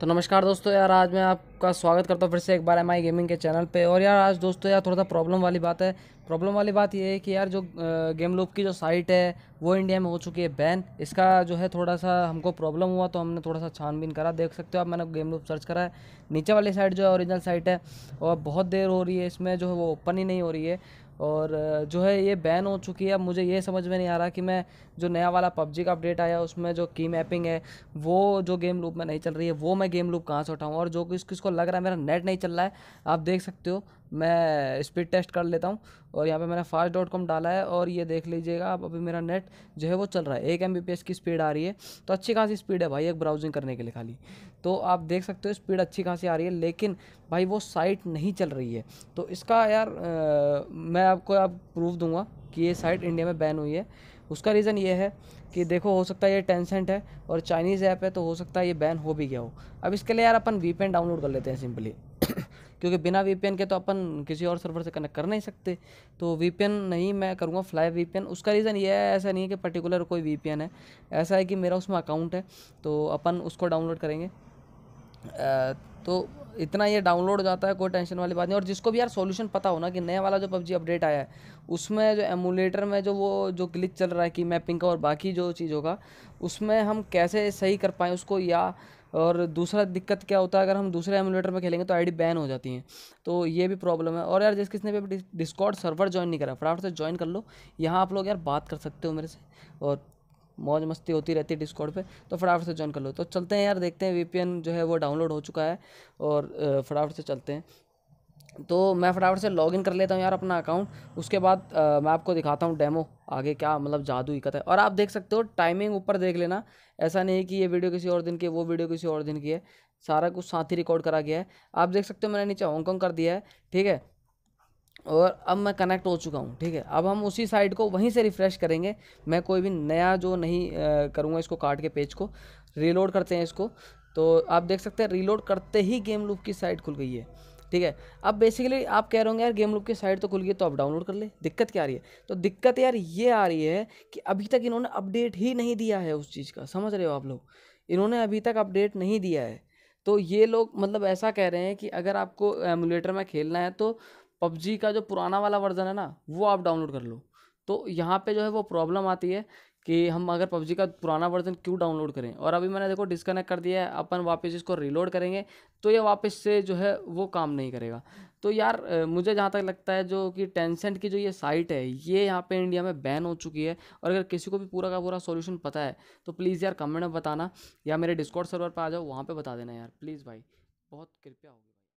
तो नमस्कार दोस्तों, यार आज मैं आपका स्वागत करता हूँ फिर से एक बार एम आई गेमिंग के चैनल पे। और यार आज दोस्तों यार थोड़ा सा प्रॉब्लम वाली बात है। प्रॉब्लम वाली बात ये है कि यार जो गेम लूप की जो साइट है वो इंडिया में हो चुकी है बैन। इसका जो है थोड़ा सा हमको प्रॉब्लम हुआ, तो हमने थोड़ा सा छानबीन करा। देख सकते हो आप, मैंने गेम लूप सर्च करा है, नीचे वाली साइट जो है ओरिजिनल साइट है और बहुत देर हो रही है इसमें, जो है वो ओपन ही नहीं हो रही है और जो है ये बैन हो चुकी है। अब मुझे ये समझ में नहीं आ रहा कि मैं जो नया वाला PUBG का अपडेट आया उसमें जो की मैपिंग है वो जो गेम लूप में नहीं चल रही है, वो मैं गेम लूप कहाँ से उठाऊँ। और जो किसको लग रहा है मेरा नेट नहीं चल रहा है, आप देख सकते हो, मैं स्पीड टेस्ट कर लेता हूँ। और यहाँ पे मैंने fast.com डाला है और ये देख लीजिएगा आप, अभी मेरा नेट जो है वो चल रहा है, 1 Mbps की स्पीड आ रही है। तो अच्छी खासी स्पीड है भाई, एक ब्राउजिंग करने के लिए खाली। तो आप देख सकते हो स्पीड अच्छी खासी आ रही है, लेकिन भाई वो साइट नहीं चल रही है। तो इसका यार मैं आपको आप प्रूफ दूंगा कि ये साइट इंडिया में बैन हुई है। उसका रीज़न ये है कि देखो, हो सकता है ये टेंसेंट है और चाइनीज़ ऐप है, तो हो सकता है ये बैन हो भी गया हो। अब इसके लिए यार अपन VPN डाउनलोड कर लेते हैं सिंपली, क्योंकि बिना VPN के तो अपन किसी और सर्वर से कनेक्ट कर नहीं सकते। तो VPN नहीं, मैं करूँगा फ्लाई VPN। उसका रीज़न ये है, ऐसा नहीं है कि पर्टिकुलर कोई VPN है, ऐसा है कि मेरा उसमें अकाउंट है, तो अपन उसको डाउनलोड करेंगे। तो इतना ये डाउनलोड हो जाता है, कोई टेंशन वाली बात नहीं। और जिसको भी यार सॉल्यूशन पता हो ना कि नया वाला जो PUBG अपडेट आया है उसमें जो एमुलेटर में जो वो जो ग्लिच चल रहा है कि मैपिंग का और बाकी जो चीज़ों का, उसमें हम कैसे सही कर पाएँ उसको। या और दूसरा दिक्कत क्या होता है, अगर हम दूसरे एमुलेटर में खेलेंगे तो आईडी बैन हो जाती हैं, तो ये भी प्रॉब्लम है। और यार जिस किसने भी डिस्कॉर्ड सर्वर ज्वाइन नहीं करा, फटाफट से ज्वाइन कर लो। यहाँ आप लोग यार बात कर सकते हो मेरे से और मौज मस्ती होती रहती है डिस्कॉर्ड पे, तो फटाफट से ज्वाइन कर लो। तो चलते हैं यार, देखते हैं, VPN जो है वो डाउनलोड हो चुका है और फटाफट से चलते हैं। तो मैं फटाफट से लॉगिन कर लेता हूँ यार अपना अकाउंट, उसके बाद मैं आपको दिखाता हूँ डेमो आगे क्या मतलब जादू ही है। और आप देख सकते हो टाइमिंग ऊपर देख लेना, ऐसा नहीं कि ये वीडियो किसी और दिन की है, वो वीडियो किसी और दिन की है, सारा कुछ साथ ही रिकॉर्ड करा गया है। आप देख सकते हो मैंने नीचे हांगकॉन्ग कर दिया है, ठीक है। और अब मैं कनेक्ट हो चुका हूँ, ठीक है। अब हम उसी साइट को वहीं से रिफ़्रेश करेंगे, मैं कोई भी नया जो नहीं करूँगा। इसको काट के पेज को रीलोड करते हैं इसको, तो आप देख सकते हैं रीलोड करते ही गेम लूप की साइट खुल गई है, ठीक है। अब बेसिकली आप कह रहे होंगे यार गेम लूप की साइट तो खुल गई, तो आप डाउनलोड कर ले, दिक्कत क्या आ रही है। तो दिक्कत यार ये आ रही है कि अभी तक इन्होंने अपडेट ही नहीं दिया है उस चीज़ का, समझ रहे हो आप लोग, इन्होंने अभी तक अपडेट नहीं दिया है। तो ये लोग मतलब ऐसा कह रहे हैं कि अगर आपको एमुलेटर में खेलना है तो PUBG का जो पुराना वाला वर्जन है ना, वो आप डाउनलोड कर लो। तो यहाँ पे जो है वो प्रॉब्लम आती है कि हम अगर PUBG का पुराना वर्जन क्यों डाउनलोड करें। और अभी मैंने देखो डिस्कनेक्ट कर दिया है, अपन वापस इसको रीलोड करेंगे तो ये वापस से जो है वो काम नहीं करेगा। तो यार मुझे जहाँ तक लगता है जो कि टेंसेंट की जो ये साइट है ये यहाँ पे इंडिया में बैन हो चुकी है। और अगर किसी को भी पूरा का पूरा सॉल्यूशन पता है तो प्लीज़ यार कमेंट में बताना, या मेरे डिस्कॉर्ड सर्वर पर आ जाओ, वहाँ पर बता देना यार प्लीज़ भाई, बहुत कृपया होगी।